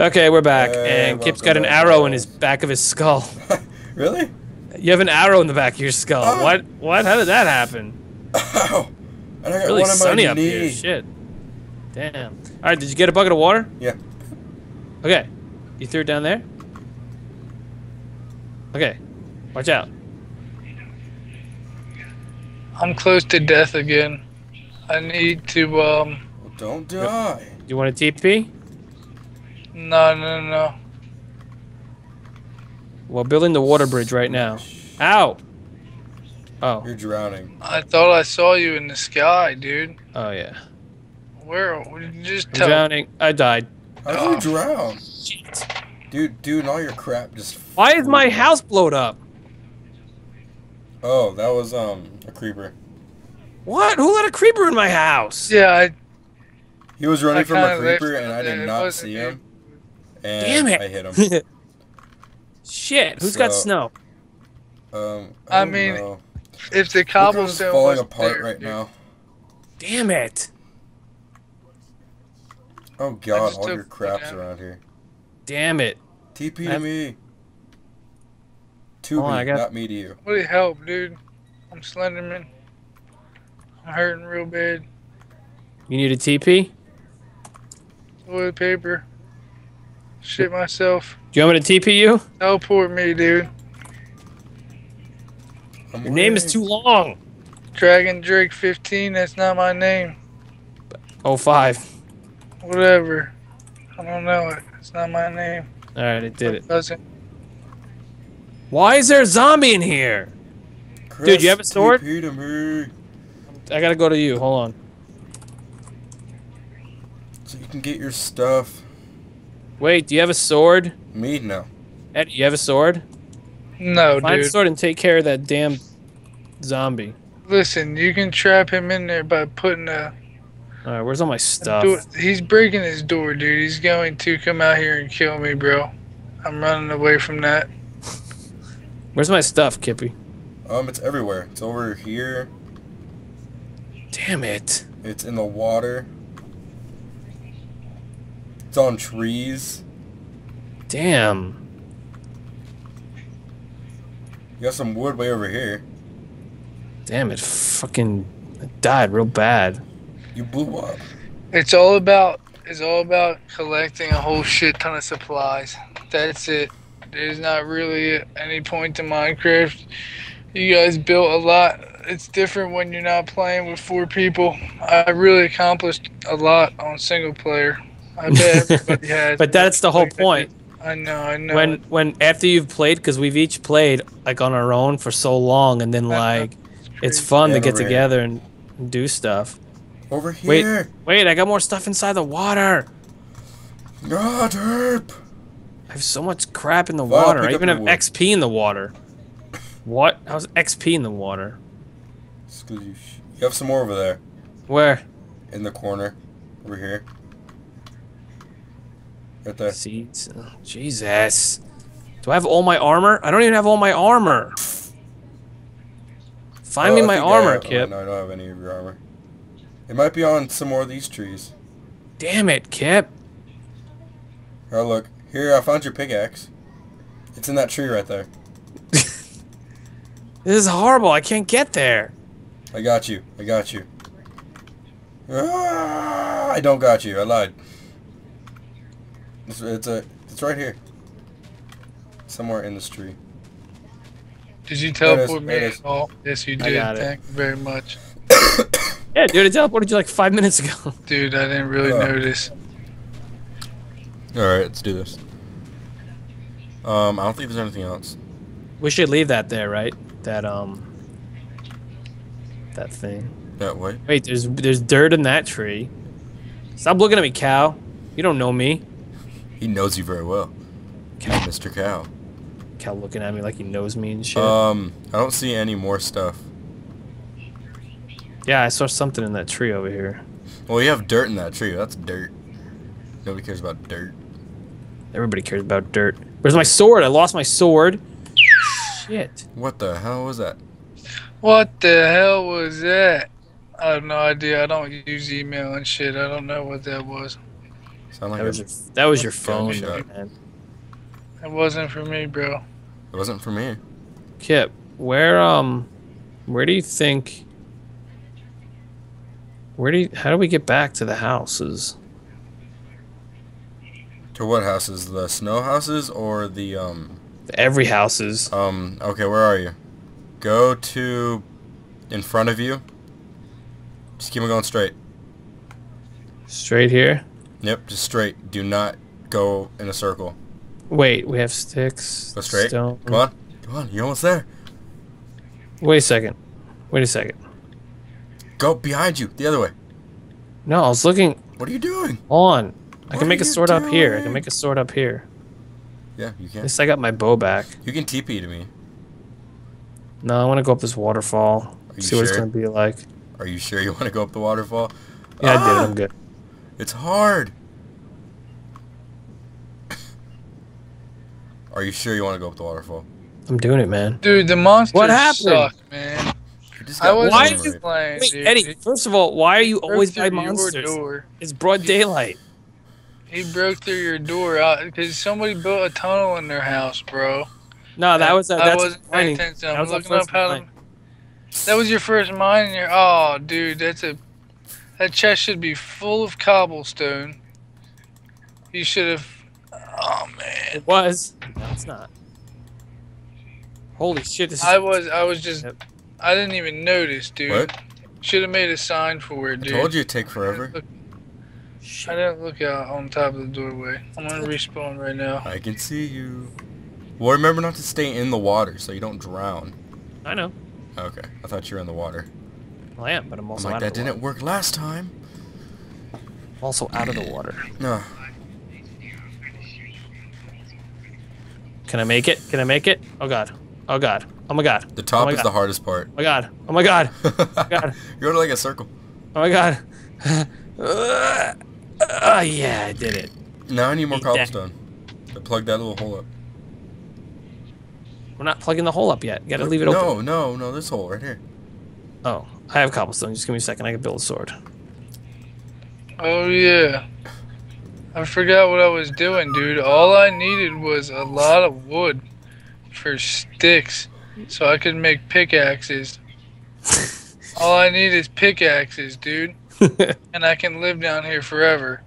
Okay, we're back, and Kip's got an arrow in his back of his skull. Really? You have an arrow in the back of your skull. Oh. What? How did that happen? Ow. And I got really one on my sunny knee. Up here. Shit. Damn. All right, did you get a bucket of water? Yeah. Okay. You threw it down there? Okay. Watch out. I'm close to death again. I need to, well, don't die. You want a TP? No, no, no. We're building the water bridge right now. Ow! Oh. You're drowning. I thought I saw you in the sky, dude. Oh, yeah. Where? You just I'm drowning. I died. How did you drown? Shit. Dude, and all your crap just... Why is my house blowed up? Oh, that was, a creeper. What? Who let a creeper in my house? Yeah, He was running from a creeper, and I did not see him. And damn it! I hit him. Shit! Who's got snow? I mean, know. If the cobblestone falling apart there, right now. Damn it! Oh god! All your crap's around here. Damn it! TP to me. To me, not me to you. What do you help, dude? I'm Slenderman. I'm hurting real bad. You need a TP? Toilet paper. Shit myself. Do you want me to TP you? Teleport me, dude. Your name is too long. Dragon Drake 15, that's not my name. 05. Whatever. I don't know it. It's not my name. Alright, it did it. Doesn't. Why is there a zombie in here? Chris, dude, you have a sword? TP to me. I gotta go to you. Hold on. So you can get your stuff. Wait, do you have a sword? Me, no. Ed, you have a sword? No, Find a sword and take care of that damn zombie. Listen, you can trap him in there by putting a... Alright, where's all my stuff? He's breaking his door, dude. He's going to come out here and kill me, bro. I'm running away from that. Where's my stuff, Kippy? It's everywhere. It's over here. Damn it. It's in the water. It's on trees. Damn. You got some wood way over here. Damn it, fucking died real bad. You blew up. It's all about collecting a whole shit ton of supplies. That's it. There's not really any point to Minecraft. You guys built a lot. It's different when you're not playing with four people. I really accomplished a lot on single player. I bet everybody has. But that's the whole point. I know. When after you've played, because we've each played like on our own for so long, and then like it's fun to get together and do stuff. Over here. Wait, I got more stuff inside the water. God help! I have so much crap in the water. I even have XP in the water. What? How's XP in the water? Excuse you. You have some more over there. Where? In the corner, over here. Right seeds. Oh, Jesus. Do I have all my armor? I don't even have all my armor. Find me my armor, Kip. No, I don't have any of your armor. It might be on some more of these trees. Damn it, Kip. Oh, look. Here, I found your pickaxe. It's in that tree right there. This is horrible. I can't get there. I got you. I got you. Ah, I don't got you. I lied. It's right here. Somewhere in this tree. Did you teleport me at all? Yes, you did. Thank you very much. Yeah, dude, I teleported you like 5 minutes ago. Dude, I didn't really notice. Alright, let's do this. I don't think there's anything else. We should leave that there, right? That thing. That way? Wait, there's dirt in that tree. Stop looking at me, cow. You don't know me. He knows you very well. Cow. Mr. Cow. Cow looking at me like he knows me and shit. I don't see any more stuff. Yeah, I saw something in that tree over here. Well, you have dirt in that tree. That's dirt. Nobody cares about dirt. Everybody cares about dirt. Where's my sword? I lost my sword. Shit. What the hell was that? What the hell was that? I have no idea. I don't use email and shit. I don't know what that was. Sound like that was your phone, man. That wasn't for me, bro. It wasn't for me. Kip, where do you think? How do we get back to the houses? To what houses? The snow houses or the every houses. Okay, where are you? Go to in front of you. Just keep on going straight. Straight here? Yep, just straight. Do not go in a circle. Wait, we have sticks. Go straight. Stone. Come on. Come on, you're almost there. Wait a second. Wait a second. Go behind you, the other way. No, I was looking. What are you doing? On. I can make a sword up here. I can make a sword up here. Yeah, you can. At least I got my bow back. You can TP to me. No, I want to go up this waterfall. See what it's going to be like. Are you sure you want to go up the waterfall? Yeah, I did. I'm good. It's hard. Are you sure you want to go up the waterfall? I'm doing it, man. Dude, the monsters suck, man. Why did you playing, wait, dude. Eddie, first of all, why are you always by monsters? Door. It's broad daylight. He broke through your door because somebody built a tunnel in their house, bro. No, that was that wasn't paying attention. I'm looking up how to... That was your first mine and your oh dude, that's a that chest should be full of cobblestone. You should have oh man. It was. No, it's not. Holy shit, this is I was just yep. I didn't even notice, dude. What? Should have made a sign for it, dude. I told you it'd take forever. I didn't look out on top of the doorway. I'm gonna respawn right now. I can see you. Well, remember not to stay in the water so you don't drown. I know. Okay, I thought you were in the water. Well, I am, but I'm also out of the water. That didn't work last time. I'm also out of the water. No. Can I make it? Can I make it? Oh god. Oh god. Oh my god. The top is the hardest part. Oh my god. Oh my god. Oh my god. You're going like a circle. Oh my god. Oh yeah, I did it. Now I need more cobblestone. To plug that little hole up. We're not plugging the hole up yet. You gotta leave it open. No, no, no. This hole right here. Oh, I have cobblestone. Just give me a second. I can build a sword. Oh yeah. I forgot what I was doing, dude. All I needed was a lot of wood for sticks, so I could make pickaxes. All I need is pickaxes, dude. And I can live down here forever.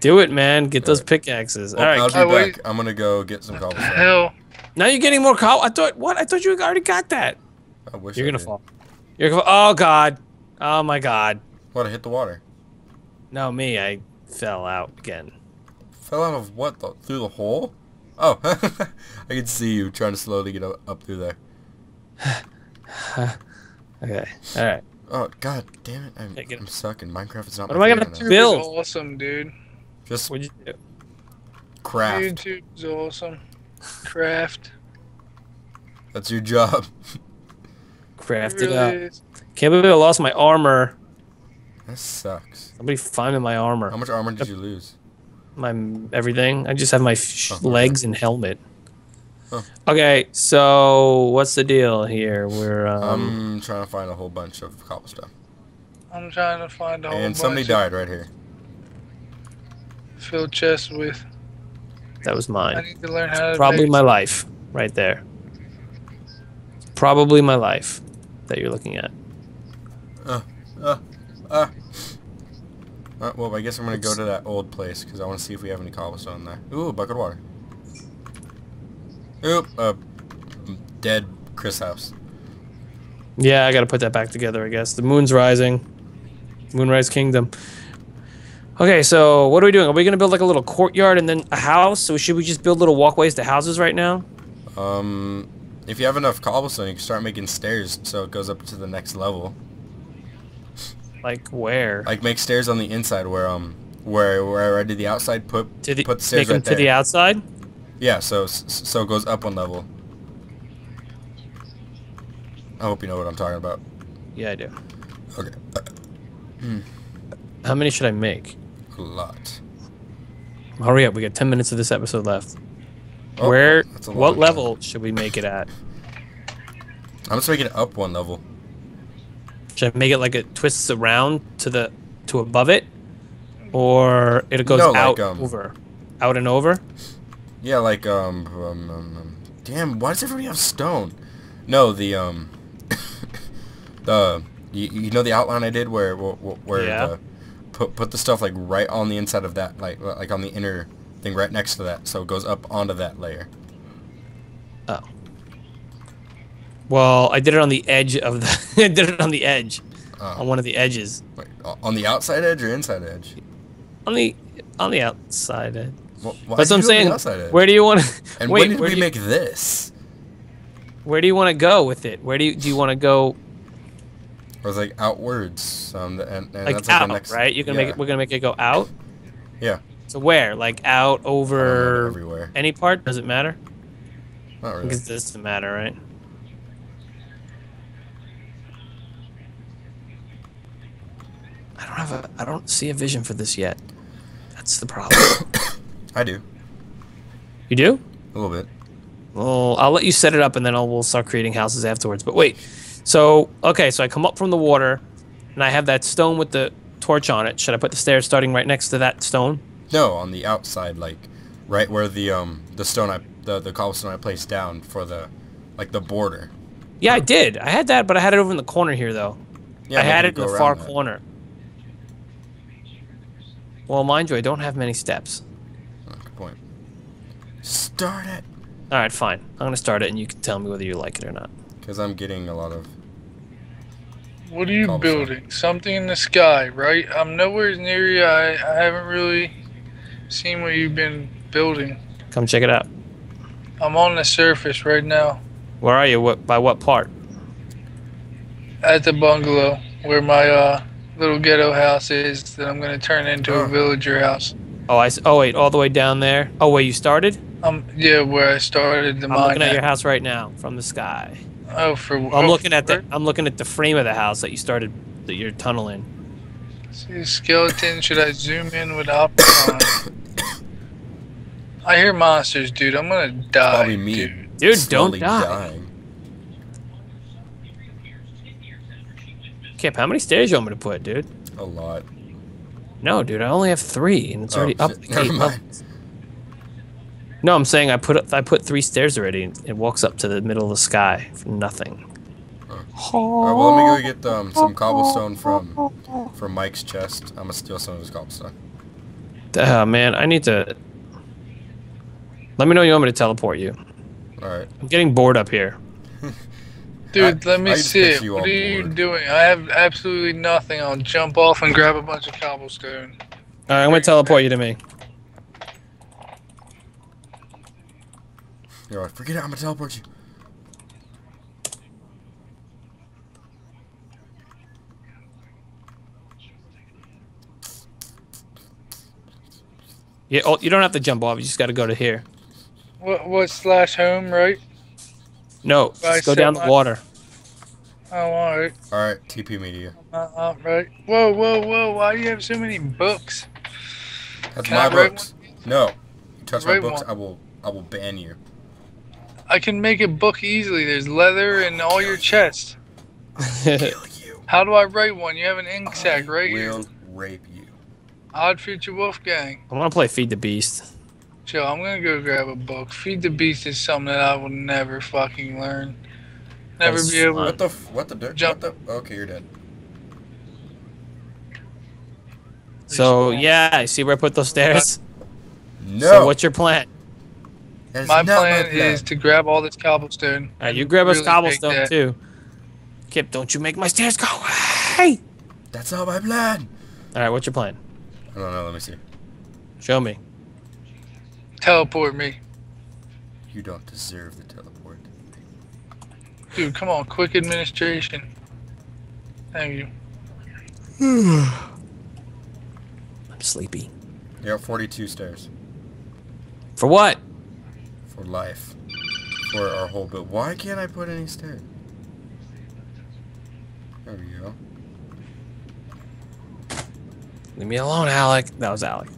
Do it, man. Get those pickaxes. All right. I'll be back. I'm gonna go get some cobblestone. What the hell? Now you're getting more cobble. I thought what? I thought you already got that. I wish you're gonna fall. You're gonna fall. Oh god. Oh my god. What? I hit the water. No, me. I fell out again. Fell out of what? Through the hole? Oh, I can see you trying to slowly get up through there. Okay. All right. Oh god, damn it! I'm stuck in Minecraft. It's not. What am I gonna build? Awesome, dude. Just what'd you do? Craft. YouTube's awesome. Craft. That's your job. Craft it up. Is. Can't believe I lost my armor. That sucks. Somebody finding my armor. How much armor did you lose? My everything. I just have my legs and helmet. Oh. Okay, so what's the deal here? We're I'm trying to find a whole bunch of cobblestone. I'm trying to find a whole bunch. And somebody died right here. Fill chest with. That was mine. I need to learn how to probably my life right there. It's probably my life that you're looking at. Well, I guess I'm going to go to that old place because I want to see if we have any cobblestone there. Ooh, a bucket of water. Oop, dead Chris house. Yeah, I got to put that back together, I guess. The moon's rising. Moonrise Kingdom. Okay, so what are we doing? Are we gonna build like a little courtyard and then a house? So should we just build little walkways to houses right now? If you have enough cobblestone, you can start making stairs so it goes up to the next level. Like where? Like make stairs on the inside where I did the outside. Put stairs make them right to the outside. Yeah, so it goes up one level. I hope you know what I'm talking about. Yeah, I do. Okay. How many should I make? A lot. Hurry up! We got 10 minutes of this episode left. Oh, what level should we make it at? I'm just making it up one level. Should I make it like it twists around to above it? Or it goes out and over? Yeah, like, damn, why does everybody have stone? No, the, you know the outline I did where yeah. Put the stuff, like, right on the inside of that, like on the inner thing right next to that, so it goes up onto that layer. Oh. Well, I did it on the edge of the, I did it on the edge. On one of the edges. Wait, on the outside edge or inside edge? On the outside edge. Well, that's what I'm saying. Where do you want to? And wait, when did we make this? Where do you want to go with it? Where do you want to go? I was like outwards. And like that's out, like the next, right? You're gonna make it, we're gonna make it go out. Yeah. So where? Like out over everywhere. Any part? Does it matter? Not really. Because it doesn't matter, right? I don't see a vision for this yet. That's the problem. I do. You do? A little bit. Well, I'll let you set it up, and then we'll start creating houses afterwards. But wait. So, okay, so I come up from the water, and I have that stone with the torch on it. Should I put the stairs starting right next to that stone? No, on the outside, like right where the stone the cobblestone I placed down for the the border. Yeah, I did. I had that, but I had it over in the corner here though. Yeah, I had it in the far corner. Well, mind you, I don't have many steps. Oh, good point. Start it. All right, fine. I'm gonna start it, and you can tell me whether you like it or not. Because I'm getting a lot of. What are you building? Something in the sky, right? I'm nowhere near you. I haven't really seen what you've been building. Come check it out. I'm on the surface right now. Where are you? What? By what part? At the bungalow, where my little ghetto house is that I'm gonna turn into a villager house. Oh, oh wait, all the way down there. Oh, where you started? Yeah, where I started the mine. I'm looking at your house right now from the sky. Oh, for what? I'm looking at the. I'm looking at the frame of the house that you started, that you're tunneling. See a skeleton. Should I zoom in with Opticon? I hear monsters, dude. I'm gonna die. It's probably me. Dude, don't die. Dying. How many stairs you want me to put, dude? A lot. No, dude, I only have 3, and it's already up. Never mind. No, I'm saying I put 3 stairs already, and it walks up to the middle of the sky for nothing. All right, well, let me go get some cobblestone from Mike's chest. I'm gonna steal some of his cobblestone. Man, I need to. Let me know you want me to teleport you. All right. I'm getting bored up here. Dude, let me see it. What are you doing? I have absolutely nothing. I'll jump off and grab a bunch of cobblestone. Alright, I'm going to teleport you to me. You're all right. Forget it, I'm going to teleport you. Yeah, oh, you don't have to jump off, you just got to go to here. What slash home, right? No, just go down the water. Oh, alright. Alright, TP media. Alright. Whoa, whoa, whoa, why do you have so many books? That's my books. No. You touch my books, I will ban you. I can make a book easily. There's leather in all your chest. I'll kill you. How do I write one? You have an ink sack right here. I will rape you. Odd Future Wolfgang. I want to play Feed the Beast. Chill, I'm gonna go grab a book. Feed the Beast is something that I will never fucking learn. Never be able to. What the dirt? Jump. What the, okay, you're dead. So, yeah, see where I put those stairs? No. So, what's your plan? My plan is to grab all this cobblestone. Alright, you grab us cobblestone too. Kip, don't you make my stairs go away! That's not my plan! Alright, what's your plan? I don't know, let me see. Show me. Teleport me. You don't deserve the teleport. Dude, come on, quick administration. Thank you. I'm sleepy. You have 42 stairs. For what? For life. For our whole bit. Why can't I put any stairs? There we go. Leave me alone, Alec. That was Alec.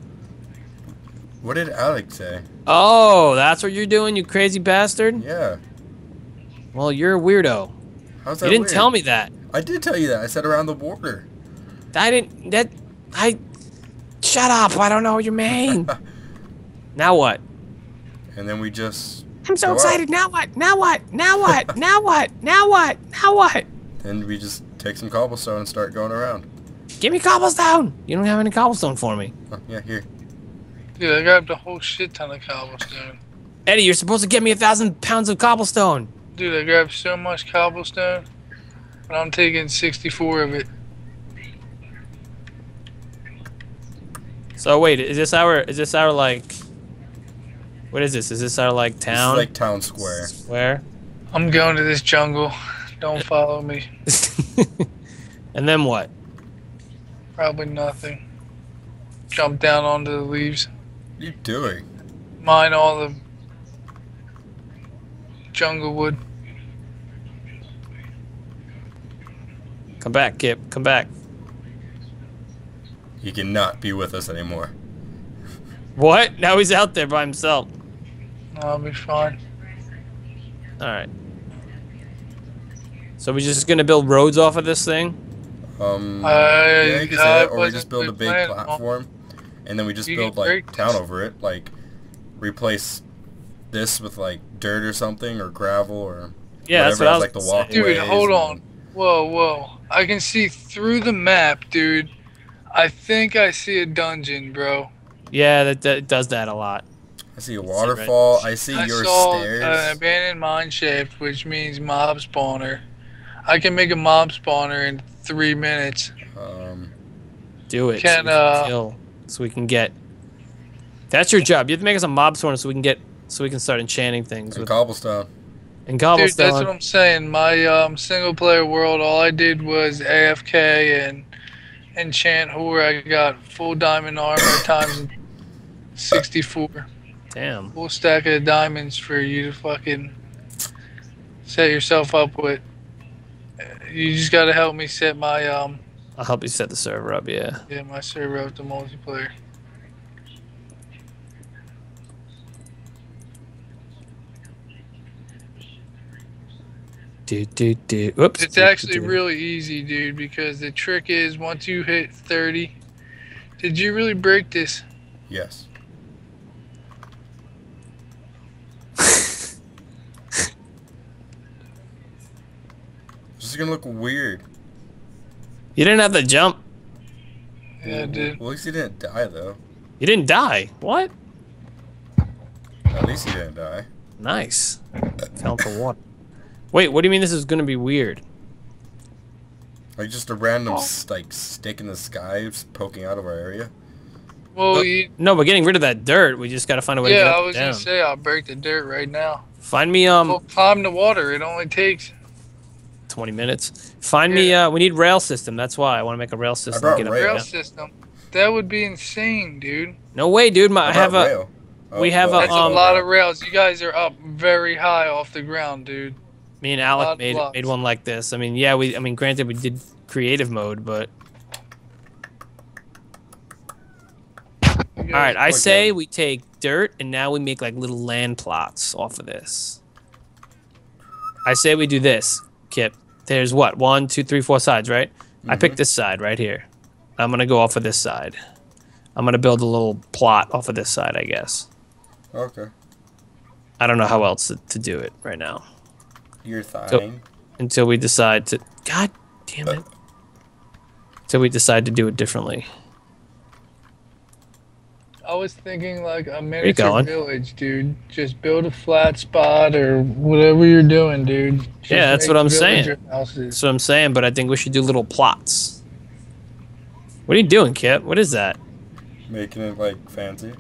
What did Alec say? Oh, that's what you're doing, you crazy bastard? Yeah. Well, you're a weirdo. How's that weird? You didn't tell me that. I did tell you that. I said around the border. I didn't... Shut up! I don't know what you mean. Now what? And then we just. I'm so excited! Out. Now what? Now what? Now what? Now what? Now what? Now what? Then we just take some cobblestone and start going around. Give me cobblestone! You don't have any cobblestone for me. Oh, yeah, here. Dude, I grabbed a whole shit ton of cobblestone. Eddie, you're supposed to get me 1,000 pounds of cobblestone. Dude, I grabbed so much cobblestone, and I'm taking 64 of it. So wait, is this our like? What is this? Is this our like town? This is like town square. Square. I'm going to this jungle. Don't follow me. And then what? Probably nothing. Jump down onto the leaves. What are you doing? Mine all the jungle wood. Come back, Kip. Come back. He cannot be with us anymore. What? Now he's out there by himself. I'll be fine. Alright. So we're just gonna build roads off of this thing? Yeah, you can say that, or we just build a big platform, and then we just build, like, town over it. Like, replace this with, like, dirt or something, or gravel, or yeah, whatever else, like the walkways. Dude, hold on. Whoa, whoa. I can see through the map, dude. I think I see a dungeon, bro. Yeah, that does that a lot. I see a waterfall. I see your stairs. I saw an abandoned mine shaft, which means mob spawner. I can make a mob spawner in 3 minutes. Do it. Can, so we can get. That's your job. You have to make us a mob spawner so we can get. So we can start enchanting things. And with cobblestone. And cobblestone. Dude, that's what I'm saying. My single-player world, all I did was AFK and. Enchant whore. I got full diamond armor times 64. Damn. Full stack of diamonds for you to fucking set yourself up with. You just gotta help me set my I'll help you set the server up, yeah. Yeah, my server up to multiplayer. Oops. It's actually really easy, dude, because the trick is once you hit 30. Did you really break this? Yes. This is gonna look weird. You didn't have to jump. Yeah, I did. Well, at least you didn't die, though. You didn't die? What? At least you didn't die. Nice. Fell for what? Wait, what do you mean this is gonna be weird? Like just a random like stick in the sky poking out of our area? Well, but, no, we're getting rid of that dirt. We just gotta find a way to get it down. Yeah, I was gonna say I'll break the dirt right now. Find me Well, climb the water. It only takes 20 minutes. Find me. We need rail system. That's why I want to make a rail system. I brought to get rail system. That would be insane, dude. No way, dude. I have a. Rail. Oh, we have a lot of rails. You guys are up very high off the ground, dude. Me and Alec made one like this. I mean, yeah, I mean, granted, we did creative mode, but. All right, I say we take dirt, and now we make like little land plots off of this. I say we do this, Kip. There's what? 1, 2, 3, 4 sides, right? Mm-hmm. I picked this side right here. I'm gonna go off of this side. I'm gonna build a little plot off of this side, I guess. Okay. I don't know how else to do it right now. Your thigh. So, until we decide to, God damn it! Until we decide to do it differently. I was thinking like a miniature village, dude. Just build a flat spot or whatever you're doing, dude. Just yeah, that's what I'm saying. That's what I'm saying. But I think we should do little plots. What are you doing, Kip? What is that? Making it like fancy.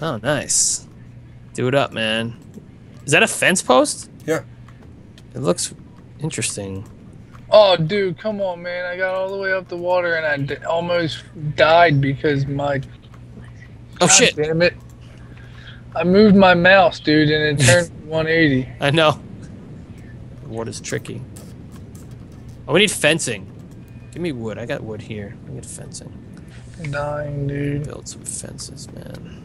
Oh, nice. Do it up, man. Is that a fence post? Yeah. It looks interesting. Oh, dude, come on, man. I got all the way up the water, and I almost died because my... Oh, God, shit. Damn it. I moved my mouse, dude, and it turned 180. I know. The water's tricky. Oh, we need fencing. Give me wood. I got wood here. I need fencing. I'm dying, dude. Build some fences, man.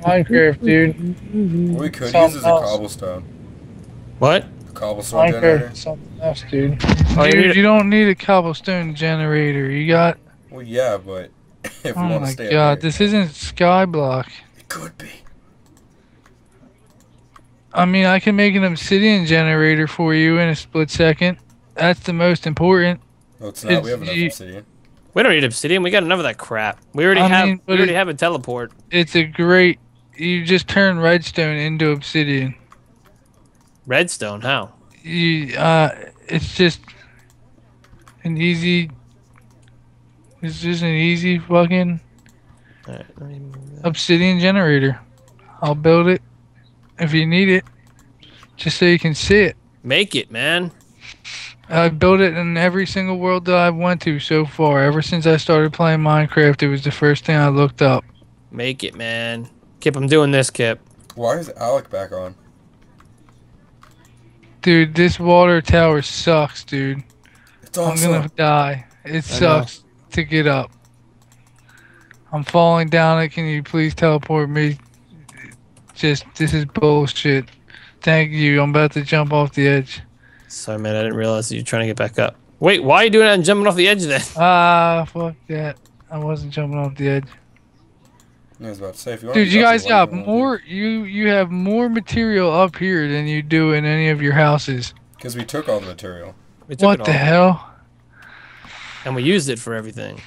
Minecraft, dude. What we could use is a cobblestone. What? A cobblestone generator. Something else, dude. Oh, dude, you don't need a cobblestone generator. You got. Well, yeah, but if you want to stay. Oh my god, this isn't SkyBlock. It could be. I mean, I can make an obsidian generator for you in a split second. That's the most important. No, it's not. We have enough obsidian. We don't need obsidian. We got enough of that crap. We already have a teleport. It's a great. You just turn redstone into obsidian. Redstone? How? You, it's just an easy. It's just an easy fucking obsidian generator. I'll build it if you need it, just so you can see it. Make it, man. I've built it in every single world that I've went to so far. Ever since I started playing Minecraft, it was the first thing I looked up. Make it, man. Kip, I'm doing this, Kip. Why is Alec back on? Dude, this water tower sucks, dude. It's awesome. I'm gonna die. It sucks to get up. I'm falling down it. Can you please teleport me? Just, this is bullshit. Thank you. I'm about to jump off the edge. Sorry, man. I didn't realize you were trying to get back up. Wait, why are you doing that and jumping off the edge then? Ah, fuck that. I wasn't jumping off the edge. I was about to say, if you want, dude, you guys got more. You have more material up here than you do in any of your houses. Because we took all the material. What the hell? And we used it for everything.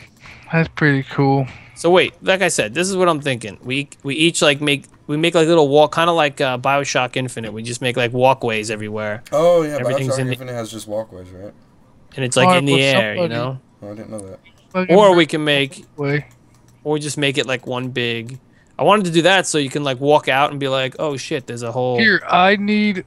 That's pretty cool. So wait, like I said, this is what I'm thinking. We each like make like little walk, kind of like Bioshock Infinite. We just make like walkways everywhere. Oh yeah, Bioshock Infinite has just walkways, right? And it's like in the air, you know. Oh, I didn't know that. Or we can make, or just make it like one big. I wanted to do that so you can like walk out and be like, oh shit, there's a whole. Here, I need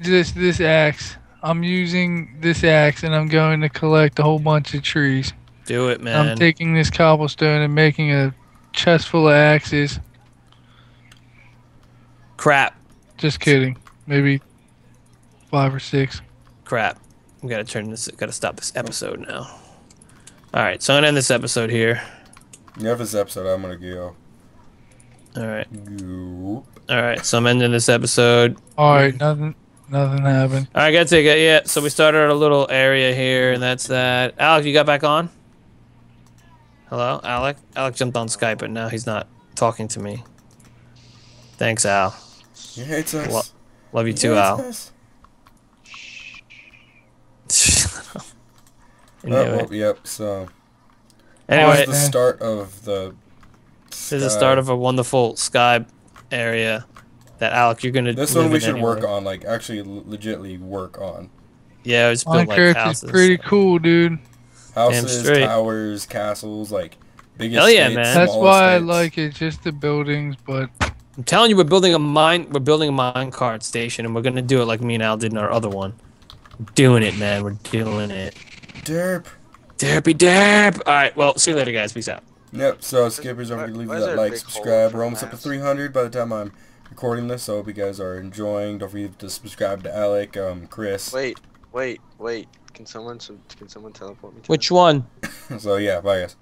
this axe. I'm using this axe, and I'm going to collect a whole bunch of trees. Do it, man. I'm taking this cobblestone and making a chest full of axes. Crap. Just kidding. Maybe 5 or 6. Crap. We gotta turn this. Gotta stop this episode now. All right, so I'm gonna end this episode here. Yeah, this episode I'm gonna go. All right. Go. All right, so I'm ending this episode. All right, nothing happened. All right, gotta take it. Yeah, so we started our little area here, and that's that. Alec, you got back on? Hello, Alec? Alec jumped on Skype, but now he's not talking to me. Thanks, Al. He hates us. Love you too, Al. Yep, so... Anyway... This is the start of the... This is the start of a wonderful Sky area that, Alec, you're gonna... This one we should work on, like, actually legitimately work on. Yeah, it's built like houses. It's pretty cool, dude. Houses, towers, castles, like big estates. Hell yeah, man! That's why I like it. Just the buildings, but I'm telling you, we're building a minecart station, and we're gonna do it like me and Al did in our other one. We're doing it, man. We're doing it. Derp. Derpy derp. All right. Well, see you later, guys. Peace out. Yep. So, skippers, don't forget to leave that like, subscribe. We're almost up to 300 by the time I'm recording this. So, I hope you guys are enjoying. Don't forget to subscribe to Alec, Chris. Wait. Can someone teleport me to Which one? So yeah, bye guys.